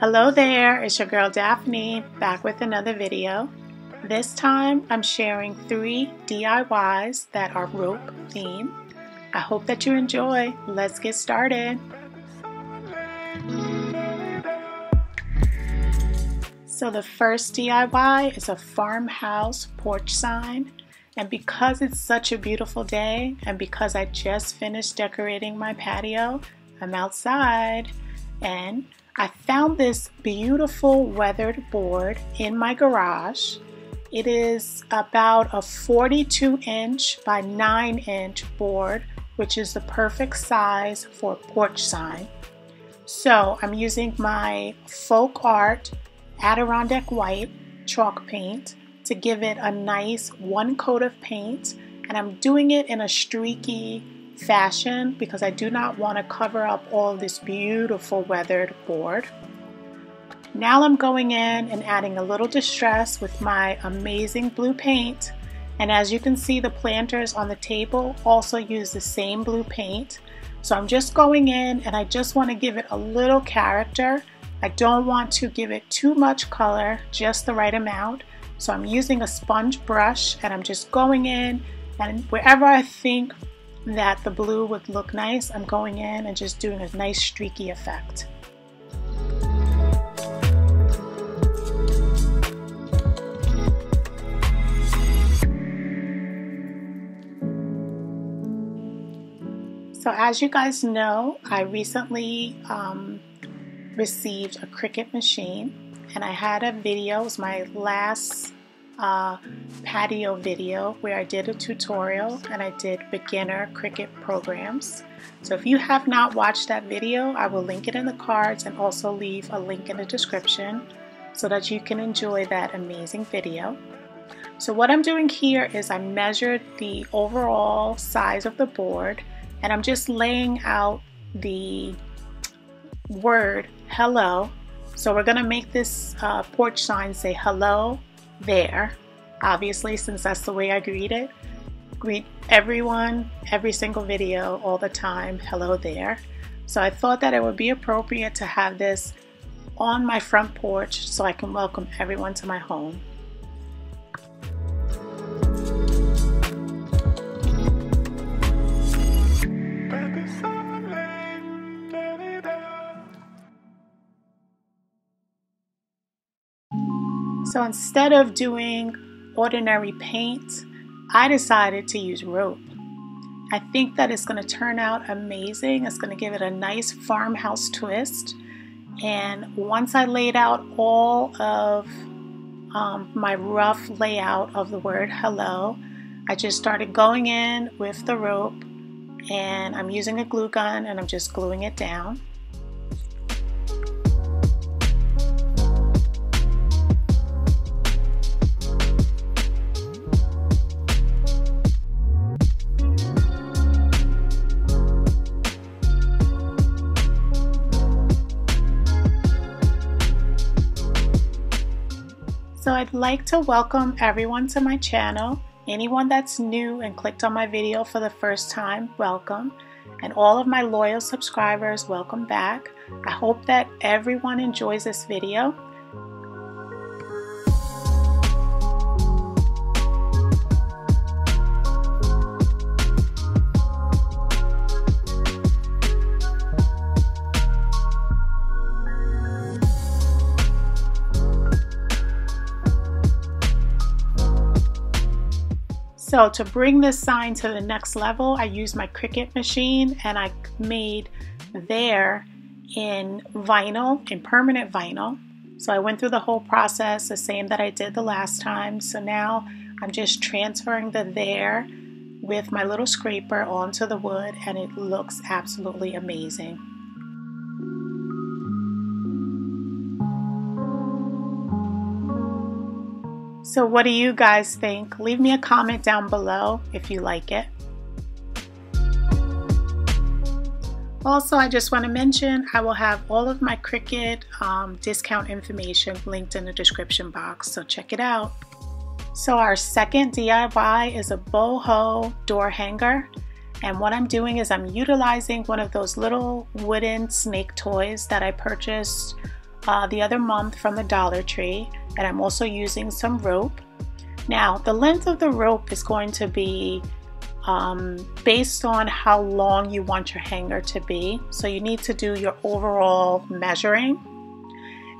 Hello there, it's your girl Daphne, back with another video. This time I'm sharing 3 DIYs that are rope themed. I hope that you enjoy. Let's get started. So the first DIY is a farmhouse porch sign. And because it's such a beautiful day, and because I just finished decorating my patio, I'm outside and I found this beautiful weathered board in my garage. It is about a 42" by 9" board, which is the perfect size for a porch sign. So I'm using my Folk Art Adirondack White chalk paint to give it a nice one coat of paint, and I'm doing it in a streaky fashion because I do not want to cover up all this beautiful weathered board. Now I'm going in and adding a little distress with my amazing blue paint, and as you can see the planters on the table also use the same blue paint. So I'm just going in and I just want to give it a little character. I don't want to give it too much color, just the right amount. So I'm using a sponge brush and I'm just going in, and wherever I think that the blue would look nice, I'm going in and just doing a nice streaky effect. So as you guys know, I recently received a Cricut machine, and I had a video, it was my last patio video where I did a tutorial and I did beginner Cricut programs. So if you have not watched that video, I will link it in the cards and also leave a link in the description so that you can enjoy that amazing video. So what I'm doing here is I measured the overall size of the board, and I'm just laying out the word hello. So we're gonna make this porch sign say hello there, obviously, since that's the way I greet it. Greet everyone, every single video, all the time, hello there. So I thought that it would be appropriate to have this on my front porch so I can welcome everyone to my home. So instead of doing ordinary paint, I decided to use rope. I think that it's going to turn out amazing. It's going to give it a nice farmhouse twist. And once I laid out all of my rough layout of the word hello, I just started going in with the rope, and I'm using a glue gun and I'm just gluing it down. So I'd like to welcome everyone to my channel. Anyone that's new and clicked on my video for the first time, welcome. And all of my loyal subscribers, welcome back. I hope that everyone enjoys this video. So to bring this sign to the next level, I used my Cricut machine and I made there in vinyl, in permanent vinyl. So I went through the whole process, the same that I did the last time. So now I'm just transferring the there with my little scraper onto the wood, and it looks absolutely amazing. So what do you guys think? Leave me a comment down below if you like it. Also, I just want to mention I will have all of my Cricut discount information linked in the description box, so check it out. So our second DIY is a boho door hanger, and what I'm doing is I'm utilizing one of those little wooden snake toys that I purchased the other month from the Dollar Tree, and I'm also using some rope. Now the length of the rope is going to be based on how long you want your hanger to be, so you need to do your overall measuring.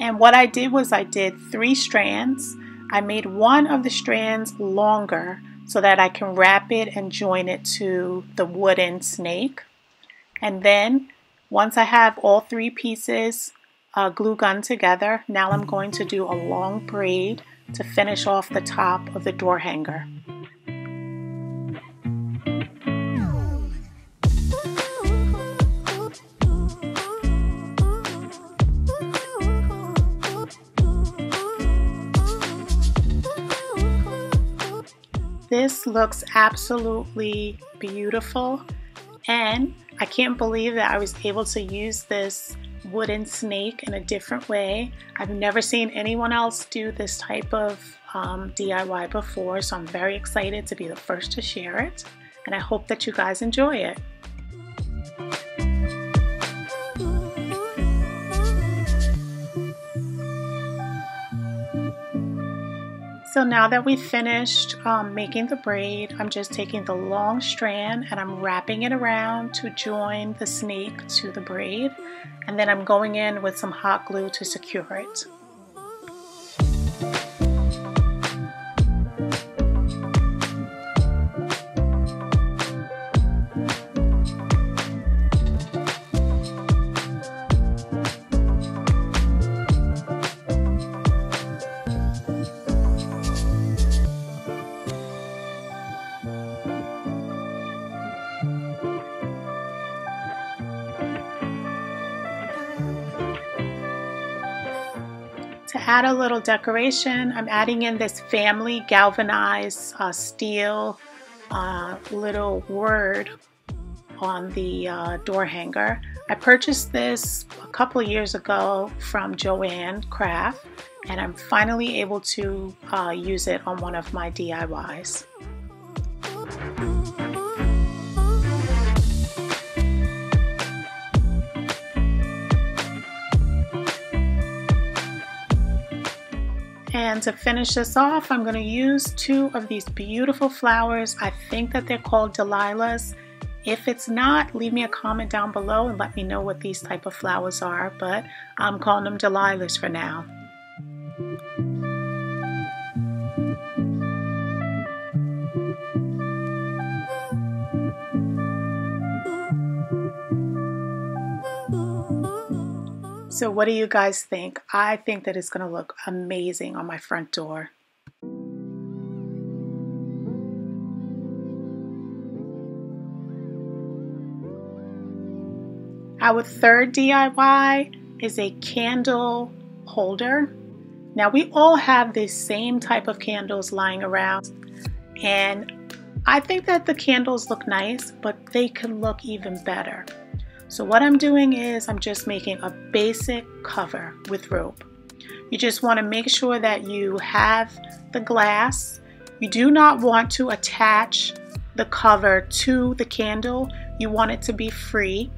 And what I did was I did 3 strands. I made one of the strands longer so that I can wrap it and join it to the wooden snake. And then once I have all 3 pieces glue gun together, now I'm going to do a long braid to finish off the top of the door hanger. This looks absolutely beautiful, and I can't believe that I was able to use this wooden snake in a different way. I've never seen anyone else do this type of DIY before, so I'm very excited to be the first to share it, and I hope that you guys enjoy it. So now that we've finished making the braid, I'm just taking the long strand and I'm wrapping it around to join the snake to the braid, and then I'm going in with some hot glue to secure it. To add a little decoration, I'm adding in this family galvanized steel little word on the door hanger. I purchased this a couple of years ago from Joann Craft, and I'm finally able to use it on one of my DIYs. And to finish this off, I'm going to use 2 of these beautiful flowers. I think that they're called Delilahs. If it's not, leave me a comment down below and let me know what these type of flowers are, but I'm calling them Delilahs for now. So what do you guys think? I think that it's gonna look amazing on my front door. Our third DIY is a candle holder. Now we all have the same type of candles lying around, and I think that the candles look nice, but they can look even better. So what I'm doing is I'm just making a basic cover with rope. You just want to make sure that you have the glass. You do not want to attach the cover to the candle. You want it to be free.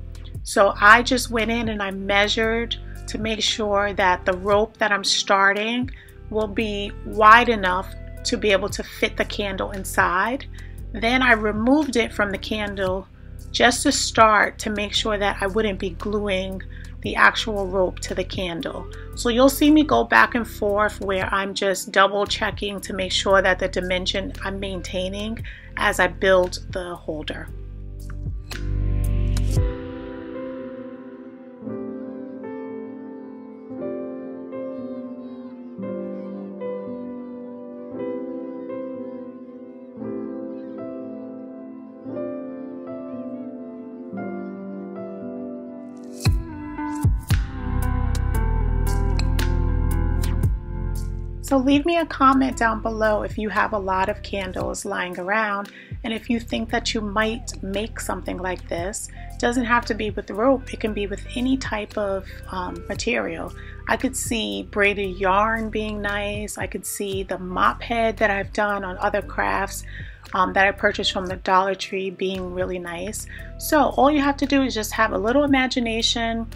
So I just went in and I measured to make sure that the rope that I'm starting will be wide enough to be able to fit the candle inside. Then I removed it from the candle just to start, to make sure that I wouldn't be gluing the actual rope to the candle. So you'll see me go back and forth where I'm just double checking to make sure that the dimension I'm maintaining as I build the holder. So leave me a comment down below if you have a lot of candles lying around, and if you think that you might make something like this. It doesn't have to be with rope, it can be with any type of material. I could see braided yarn being nice. I could see the mop head that I've done on other crafts that I purchased from the Dollar Tree being really nice. So all you have to do is just have a little imagination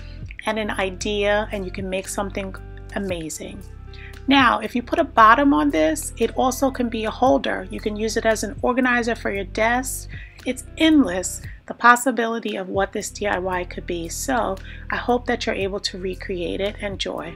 and an idea, and you can make something amazing. Now, if you put a bottom on this, it also can be a holder. You can use it as an organizer for your desk. It's endless, the possibility of what this DIY could be. So I hope that you're able to recreate it. Enjoy.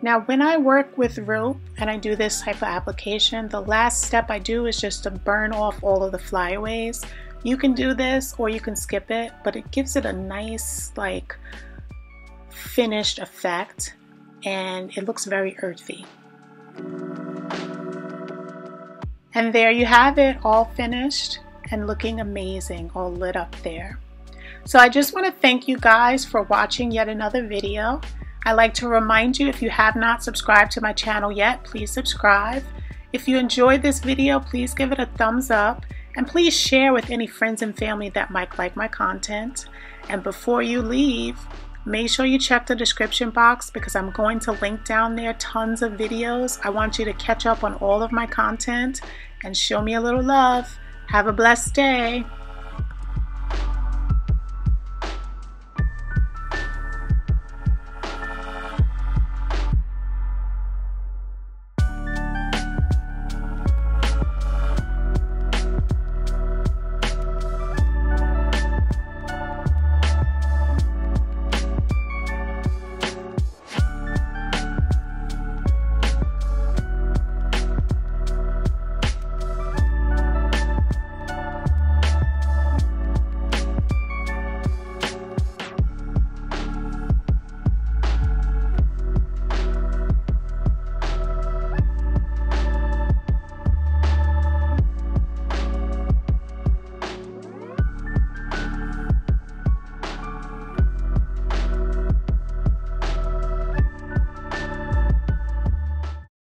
Now, when I work with rope and I do this type of application, the last step I do is just to burn off all of the flyaways. You can do this or you can skip it, but it gives it a nice, like, finished effect, and it looks very earthy. And there you have it, all finished and looking amazing, all lit up there. So I just want to thank you guys for watching yet another video. I like to remind you, if you have not subscribed to my channel yet, please subscribe. If you enjoyed this video, please give it a thumbs up, and please share with any friends and family that might like my content. And before you leave, make sure you check the description box, because I'm going to link down there tons of videos. I want you to catch up on all of my content and show me a little love. Have a blessed day.